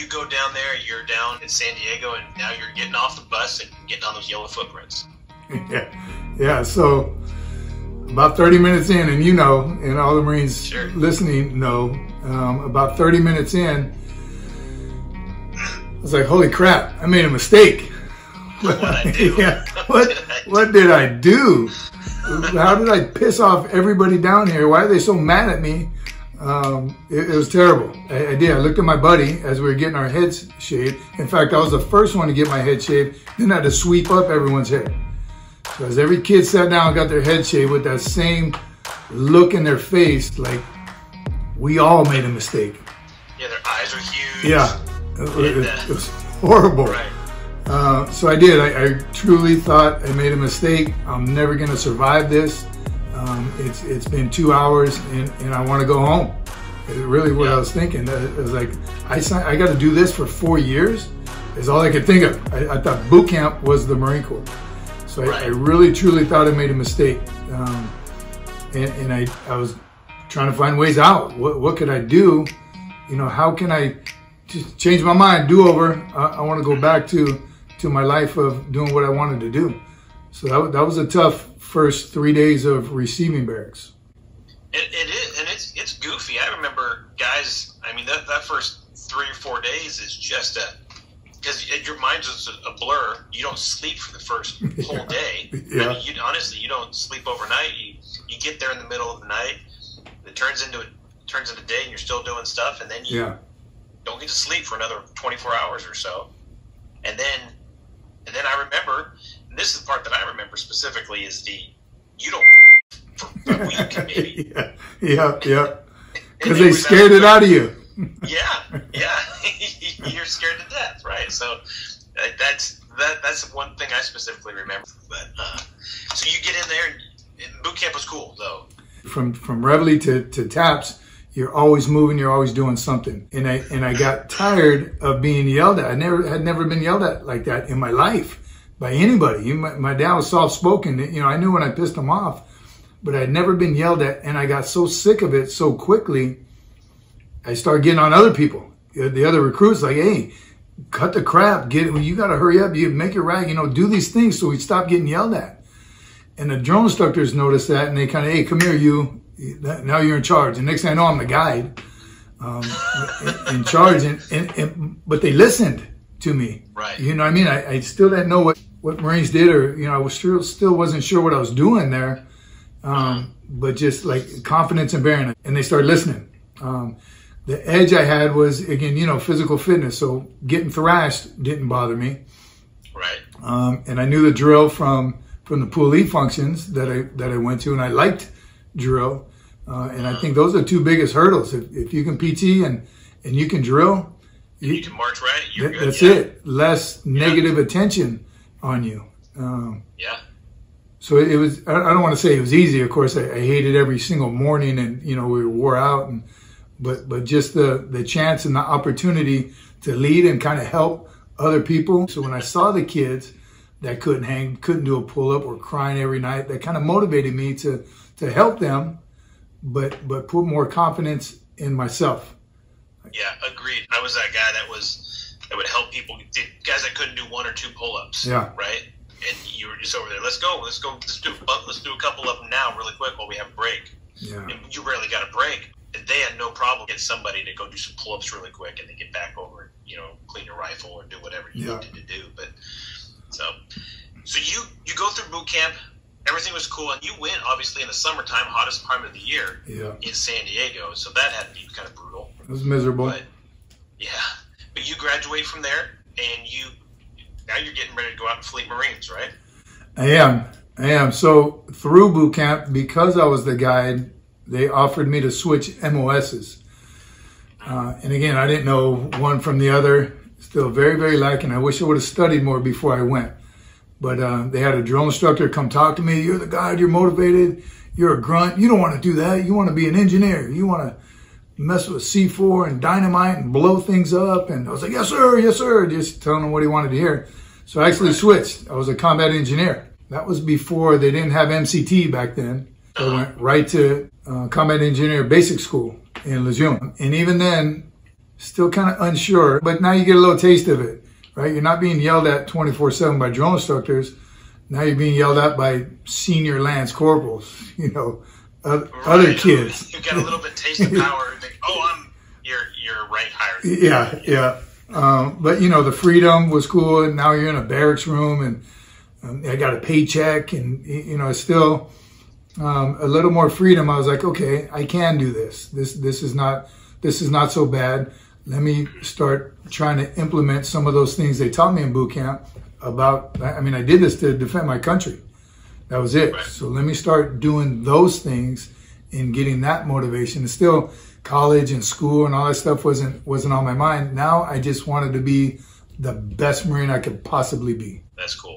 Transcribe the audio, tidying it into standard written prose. you go down there, you're down in San Diego, and now you're getting off the bus and getting on those yellow footprints. Yeah, so about 30 minutes in, and you know, and all the Marines listening know, about 30 minutes in, I was like, holy crap, I made a mistake. What did I do? Yeah, what did I do? How did I piss off everybody down here? Why are they so mad at me? It was terrible. I looked at my buddy as we were getting our heads shaved. In fact, I was the first one to get my head shaved. Then I had to sweep up everyone's hair. So as every kid sat down and got their head shaved with that same look in their face, like, we all made a mistake. Yeah, their eyes are huge. Yeah, it was horrible. Right. So I did. I truly thought I made a mistake. I'm never going to survive this. It's been 2 hours and I want to go home. It's really what I was thinking. It was like, I got to do this for 4 years is all I could think of. I thought boot camp was the Marine Corps. So I really, truly thought I made a mistake. And I was trying to find ways out. What could I do? You know, how can I just change my mind, do over? I want to go back to my life of doing what I wanted to do. So that was a tough first 3 days of receiving barracks. It is, and it's goofy. I remember guys, I mean, that first 3 or 4 days is just because your mind's just a blur. You don't sleep for the first whole day. Yeah. I mean, honestly, you don't sleep overnight. You get there in the middle of the night. It turns into day, and you're still doing stuff, and then you don't get to sleep for another 24 hours or so. And then I remember, and this is the part that I remember specifically, is you don't for a week, maybe. Yeah. Because they scared it out of you. Yeah. You're scared to death, right? So that's one thing I specifically remember. But so you get in there, and boot camp was cool, though. From Reveille to TAPS, you're always moving, you're always doing something. And I got tired of being yelled at. I had never been yelled at like that in my life by anybody. My dad was soft-spoken. You know, I knew when I pissed him off, but I had never been yelled at, and I got so sick of it so quickly, I started getting on other people. The other recruits, like, hey, cut the crap, you gotta hurry up, you make it right, you know, do these things so we stop getting yelled at. And the drill instructors noticed that, and they kind of, hey, come here, you. Now you're in charge. And next thing I know, I'm the guide in charge. But they listened to me. Right. You know what I mean? I still didn't know what Marines did, or, you know, I was still wasn't sure what I was doing there. But just like confidence and bearing. And they started listening. The edge I had was, again, you know, physical fitness. So getting thrashed didn't bother me. Right. And I knew the drill from the Poolie functions that I went to, and I liked drill. And I think those are the two biggest hurdles. If you can PT and you can drill, you can march right. You're good. That's it. Less negative attention on you. So it was. I don't want to say it was easy. Of course, I hated every single morning, and you know we wore out. But just the chance and the opportunity to lead and kind of help other people. So when I saw the kids that couldn't hang, couldn't do a pull up, or crying every night, that kind of motivated me to help them, but put more confidence in myself. Yeah, agreed. I was that guy that would help people, guys that couldn't do 1 or 2 pull-ups. Yeah. Right. And you were just over there. Let's do a couple of them now, really quick, while we have a break. Yeah. And you rarely got a break. And they had no problem getting somebody to go do some pull-ups really quick, and then get back over and, you know, clean your rifle or do whatever you needed to do. But so you go through boot camp. Everything was cool, and you went, obviously, in the summertime, hottest time of the year in San Diego, so that had to be kind of brutal. It was miserable. But you graduate from there, and now you're getting ready to go out and fleet Marines, right? I am. So through boot camp, because I was the guide, they offered me to switch MOSs. And again, I didn't know one from the other. Still very, very lacking. I wish I would have studied more before I went. But they had a drill instructor come talk to me. You're the guide. You're motivated. You're a grunt. You don't want to do that. You want to be an engineer. You want to mess with C4 and dynamite and blow things up. And I was like, yes, sir. Yes, sir. Just telling him what he wanted to hear. So I actually switched. I was a combat engineer. That was before they didn't have MCT back then. So I went right to combat engineer basic school in Lejeune. And even then, still kind of unsure, but now you get a little taste of it, right? You're not being yelled at 24/7 by drill instructors. Now you're being yelled at by senior Lance Corporals, you know, other kids. You get a little bit taste of power and think, oh, I'm you're right higher. Yeah, yeah. But, you know, the freedom was cool. And now you're in a barracks room and I got a paycheck and, you know, it's still a little more freedom. I was like, okay, I can do this. This is not so bad. Let me start trying to implement some of those things they taught me in boot camp about, I mean, I did this to defend my country. That was it. Right. So let me start doing those things and getting that motivation. It's still college and school and all that stuff wasn't on my mind. Now I just wanted to be the best Marine I could possibly be. That's cool.